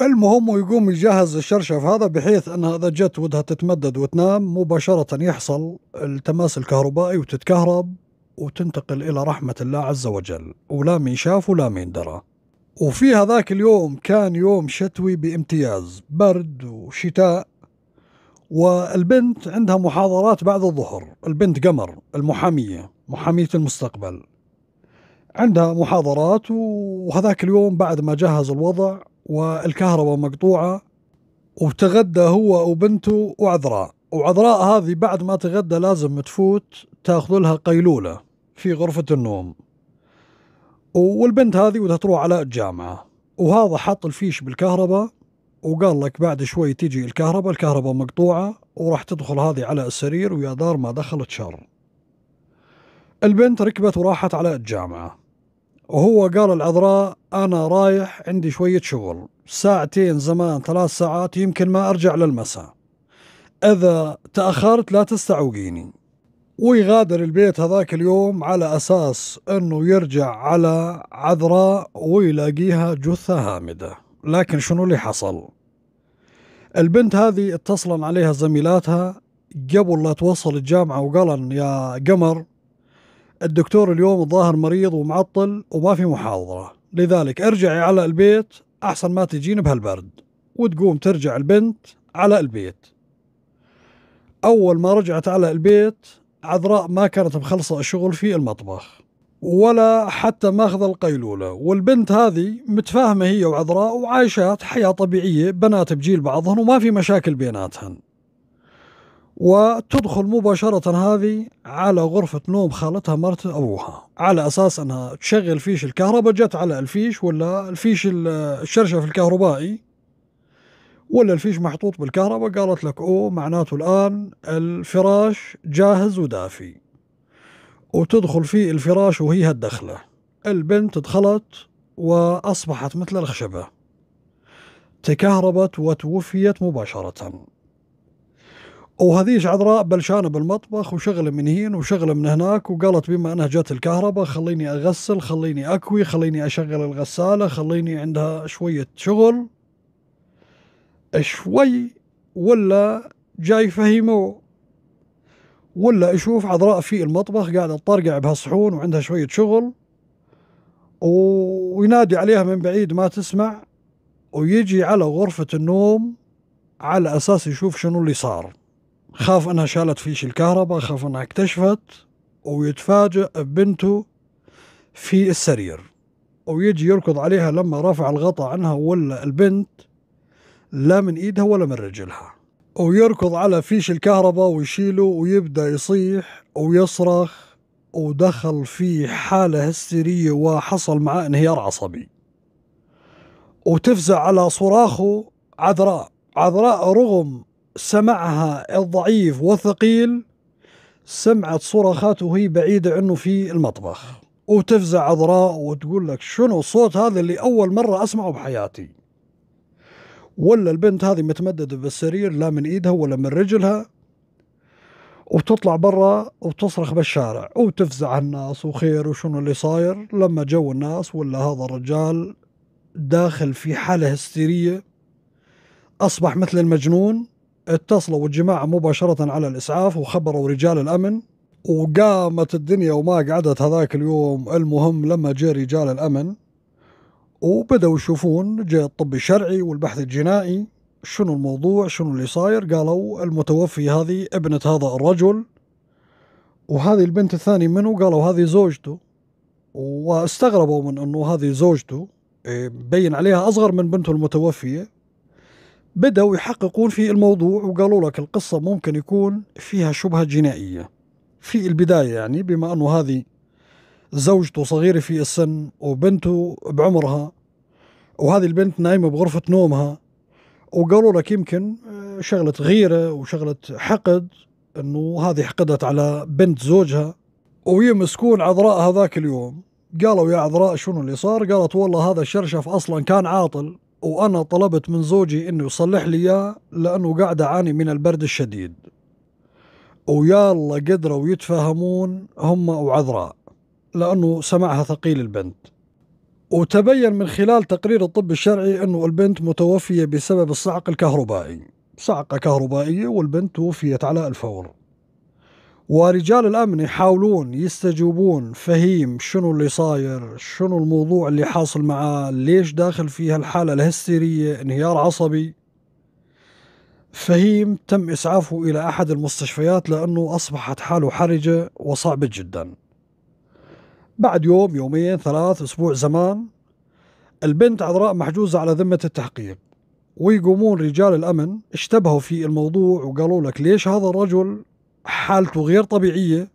المهم ويقوم يجهز الشرشف هذا بحيث أنها إذا جت ودها تتمدد وتنام مباشرة يحصل التماس الكهربائي وتتكهرب وتنتقل إلى رحمة الله عز وجل، ولا من شاف ولا من درى. وفي هذاك اليوم كان يوم شتوي بامتياز، برد وشتاء، والبنت عندها محاضرات بعد الظهر. البنت قمر المحامية، محامية المستقبل، عندها محاضرات. وهذاك اليوم بعد ما جهز الوضع والكهرباء مقطوعة، وتغدى هو وبنته وعذراء. وعذراء هذه بعد ما تغدى لازم تفوت تاخذ لها قيلولة في غرفة النوم، والبنت هذه بدها تروح على الجامعة. وهذا حط الفيش بالكهرباء وقال لك بعد شوي تيجي الكهرباء، الكهرباء مقطوعة وراح تدخل هذه على السرير، ويا دار ما دخلت شر. البنت ركبت وراحت على الجامعة، وهو قال العذراء أنا رايح عندي شوية شغل، ساعتين زمان ثلاث ساعات يمكن ما أرجع للمساء، إذا تأخرت لا تستعوقيني. ويغادر البيت هذاك اليوم على أساس أنه يرجع على عذراء ويلاقيها جثة هامدة. لكن شنو اللي حصل؟ البنت هذه اتصلا عليها زميلاتها قبل لا توصل الجامعة وقالن يا قمر الدكتور اليوم الظاهر مريض ومعطل وما في محاضرة، لذلك ارجعي على البيت أحسن ما تجين بهالبرد. وتقوم ترجع البنت على البيت. أول ما رجعت على البيت عذراء ما كانت مخلصة الشغل في المطبخ ولا حتى ماخذ القيلولة، والبنت هذه متفاهمة هي وعذراء وعايشات حياة طبيعية، بنات بجيل بعضهن وما في مشاكل بيناتهن. وتدخل مباشرة هذه على غرفة نوم خالتها مرت أبوها على أساس أنها تشغل فيش الكهرباء، جت على الفيش ولا الفيش الشرشف الكهربائي ولا الفيش محطوط بالكهرباء، قالت لك أوه معناته الآن الفراش جاهز ودافي، وتدخل فيه الفراش وهي هالدخلة. البنت دخلت وأصبحت مثل الخشبة، تكهربت وتوفيت مباشرة. وهذيش عذراء بلشانة بالمطبخ وشغلة من هين وشغلة من هناك، وقالت بما أنها جات الكهرباء خليني أغسل، خليني أكوي، خليني أشغل الغسالة، خليني عندها شوية شغل شوي ولا جاي فهيمو ولا أشوف عذراء في المطبخ قاعدة تطرقع بهالصحون وعندها شوية شغل، وينادي عليها من بعيد ما تسمع، ويجي على غرفة النوم على أساس يشوف شنو اللي صار. خاف أنها شالت فيش الكهرباء، خاف أنها اكتشفت، ويتفاجأ بنته في السرير، ويجي يركض عليها لما رفع الغطاء عنها ولا البنت لا من إيدها ولا من رجلها، ويركض على فيش الكهرباء ويشيله ويبدأ يصيح ويصرخ، ودخل في حالة هستيرية وحصل معاه انهيار عصبي. وتفزع على صراخه عذراء. عذراء رغم سمعها الضعيف والثقيل سمعت صراخاته وهي بعيدة عنه في المطبخ، وتفزع عذراء وتقول لك شنو الصوت هذا اللي أول مرة أسمعه بحياتي. ولا البنت هذه متمددة بالسرير لا من إيدها ولا من رجلها، وتطلع برا وتصرخ بالشارع وتفزع الناس وخير وشنو اللي صاير. لما جو الناس ولا هذا الرجال داخل في حالة هستيرية، أصبح مثل المجنون. اتصلوا الجماعة مباشرة على الإسعاف وخبروا رجال الأمن، وقامت الدنيا وما قعدت هذاك اليوم. المهم لما جاء رجال الأمن وبدأوا يشوفون، جاء الطب الشرعي والبحث الجنائي، شنو الموضوع، شنو اللي صاير. قالوا المتوفي هذه ابنة هذا الرجل، وهذه البنت الثانية منه قالوا هذه زوجته، واستغربوا من أنه هذه زوجته بين عليها أصغر من بنته المتوفية. بدأوا يحققون في الموضوع وقالوا لك القصة ممكن يكون فيها شبهة جنائية في البداية، يعني بما أنه هذه زوجته صغيرة في السن وبنته بعمرها، وهذه البنت نايمة بغرفة نومها، وقالوا لك يمكن شغلة غيرة وشغلة حقد، أنه هذه حقدت على بنت زوجها. ويمسكون عذراء هذاك اليوم، قالوا يا عذراء شنو اللي صار؟ قالت والله هذا الشرشف أصلا كان عاطل، وأنا طلبت من زوجي أنه يصلح لي إياه لأنه قاعد أعاني من البرد الشديد. ويالله قدروا يتفاهمون هم وعذراء لأنه سمعها ثقيل البنت، وتبين من خلال تقرير الطب الشرعي أنه البنت متوفية بسبب الصعق الكهربائي، صعقة كهربائية، والبنت توفيت على الفور. ورجال الأمن يحاولون يستجوبون فهيم شنو اللي صاير، شنو الموضوع اللي حاصل معاه، ليش داخل فيها الحالة الهستيرية، انهيار عصبي. فهيم تم إسعافه إلى أحد المستشفيات لأنه أصبحت حاله حرجة وصعبة جدا. بعد يوم يومين ثلاث أسبوع زمان، البنت عذراء محجوزة على ذمة التحقيق، ويقومون رجال الأمن اشتبهوا في الموضوع وقالوا لك ليش هذا الرجل حالته غير طبيعية،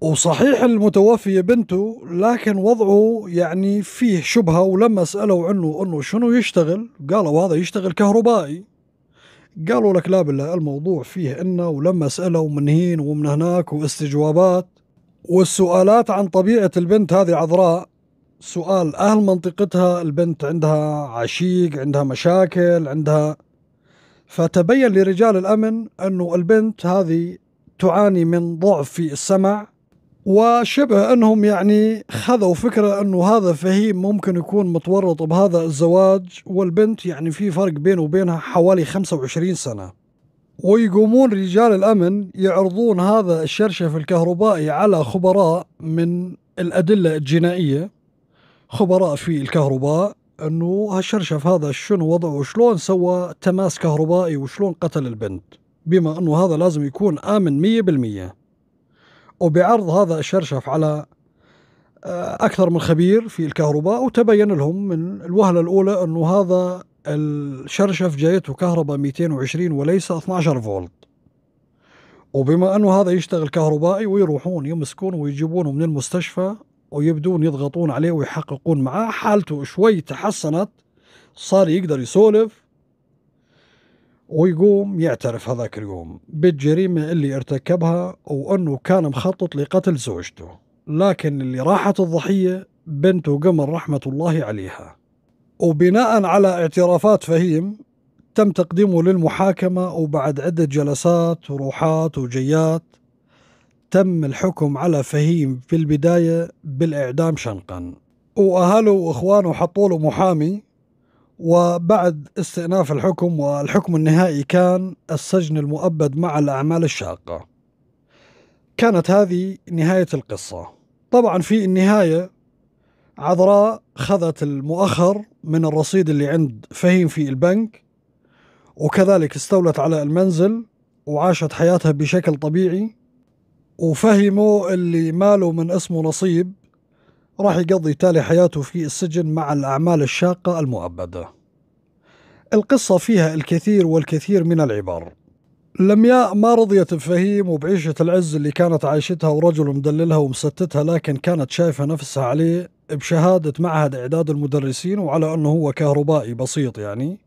وصحيح المتوفية بنته لكن وضعه يعني فيه شبهة. ولما سألوا عنه أنه شنو يشتغل، قالوا هذا يشتغل كهربائي. قالوا لك لا بالله الموضوع فيه إنه، ولما سألوا من هين ومن هناك واستجوابات والسؤالات عن طبيعة البنت هذه عذراء، سؤال أهل منطقتها، البنت عندها عشيق، عندها مشاكل، عندها. فتبين لرجال الأمن أنه البنت هذه تعاني من ضعف في السمع، وشبه أنهم يعني خذوا فكرة أنه هذا فهيم ممكن يكون متورط بهذا الزواج، والبنت يعني في فرق بينه وبينها حوالي خمسة وعشرين سنة. ويقومون رجال الأمن يعرضون هذا الشرشف الكهربائي على خبراء من الأدلة الجنائية، خبراء في الكهرباء، أنه هالشرشف هذا شنو وضعه، وشلون سوى تماس كهربائي، وشلون قتل البنت، بما أنه هذا لازم يكون آمن مية بالمية. وبعرض هذا الشرشف على أكثر من خبير في الكهرباء، وتبين لهم من الوهلة الأولى أنه هذا الشرشف جايته كهرباء مئتين وعشرين وليس اثني عشر فولت، وبما أنه هذا يشتغل كهربائي. ويروحون يمسكون ويجيبونه من المستشفى، ويبدون يضغطون عليه ويحققون معاه. حالته شوي تحسنت، صار يقدر يسولف، ويقوم يعترف هذاك اليوم بالجريمة اللي ارتكبها، وأنه كان مخطط لقتل زوجته، لكن اللي راحت الضحية بنته قمر رحمة الله عليها. وبناء على اعترافات فهيم تم تقديمه للمحاكمة، وبعد عدة جلسات وروحات وجيات تم الحكم على فهيم في البداية بالإعدام شنقا، وأهله وإخوانه حطوا له محامي. وبعد استئناف الحكم، والحكم النهائي كان السجن المؤبد مع الأعمال الشاقة. كانت هذه نهاية القصة. طبعا في النهاية عذراء خذت المؤخر من الرصيد اللي عند فهيم في البنك، وكذلك استولت على المنزل وعاشت حياتها بشكل طبيعي. وفهموا اللي ماله من اسمه نصيب راح يقضي تالي حياته في السجن مع الأعمال الشاقة المؤبدة. القصة فيها الكثير والكثير من العبر. لمياء ما رضيت بفهيم وبعيشة العز اللي كانت عايشتها، ورجل مدللها ومستتها، لكن كانت شايفة نفسها عليه بشهادة معهد إعداد المدرسين، وعلى أنه هو كهربائي بسيط يعني،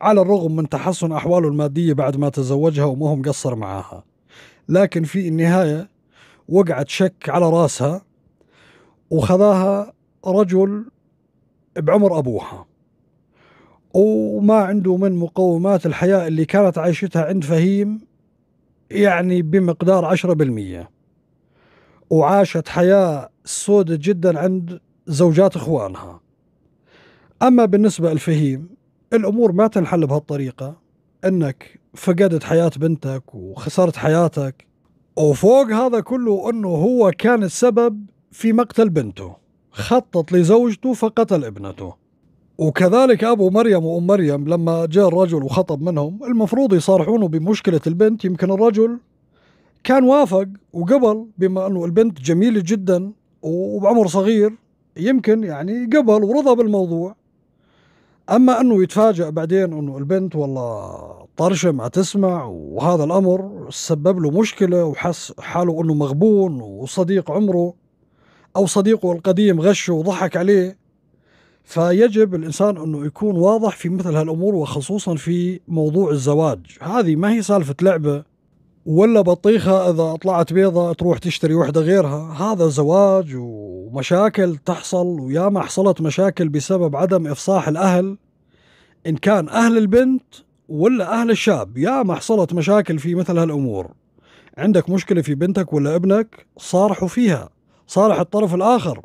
على الرغم من تحسن أحواله المادية بعد ما تزوجها وما هم قصر معاها. لكن في النهاية وقعت شك على راسها، وخذاها رجل بعمر أبوها، وما عنده من مقومات الحياة اللي كانت عايشتها عند فهيم يعني بمقدار عشرة بالمية، وعاشت حياة سودة جدا عند زوجات إخوانها. أما بالنسبة لفهيم الأمور ما تنحل بهالطريقة، أنك فقدت حياة بنتك وخسرت حياتك وفوق هذا كله أنه هو كان السبب في مقتل بنته، خطط لزوجته فقتل ابنته. وكذلك أبو مريم وأم مريم لما جاء الرجل وخطب منهم المفروض يصارحونه بمشكلة البنت، يمكن الرجل كان وافق وقبل بما أنه البنت جميلة جدا وبعمر صغير، يمكن يعني قبل ورضى بالموضوع. أما أنه يتفاجأ بعدين أنه البنت والله طرشة ما تسمع، وهذا الأمر سبب له مشكلة وحس حاله أنه مغبون، وصديق عمره أو صديقه القديم غشه وضحك عليه. فيجب الإنسان أنه يكون واضح في مثل هالأمور، وخصوصا في موضوع الزواج. هذه ما هي سالفة لعبة ولا بطيخة إذا طلعت بيضة تروح تشتري واحدة غيرها. هذا زواج ومشاكل تحصل، ويا ما حصلت مشاكل بسبب عدم إفصاح الأهل، إن كان أهل البنت ولا أهل الشاب. يا ما حصلت مشاكل في مثل هالأمور، عندك مشكلة في بنتك ولا ابنك صارحوا فيها، صارح الطرف الآخر.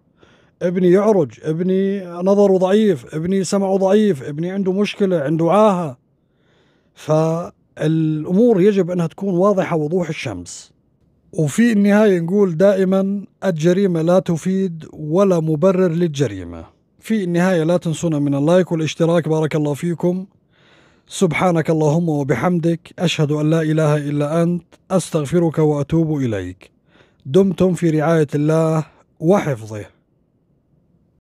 ابني يعرج، ابني نظره ضعيف، ابني سمعه ضعيف، ابني عنده مشكلة، عنده عاهة. فالأمور يجب أنها تكون واضحة وضوح الشمس. وفي النهاية نقول دائما الجريمة لا تفيد ولا مبرر للجريمة. في النهاية لا تنسونا من اللايك والاشتراك، بارك الله فيكم. سبحانك اللهم وبحمدك، أشهد أن لا إله إلا أنت، أستغفرك وأتوب إليك. دمتم في رعاية الله وحفظه.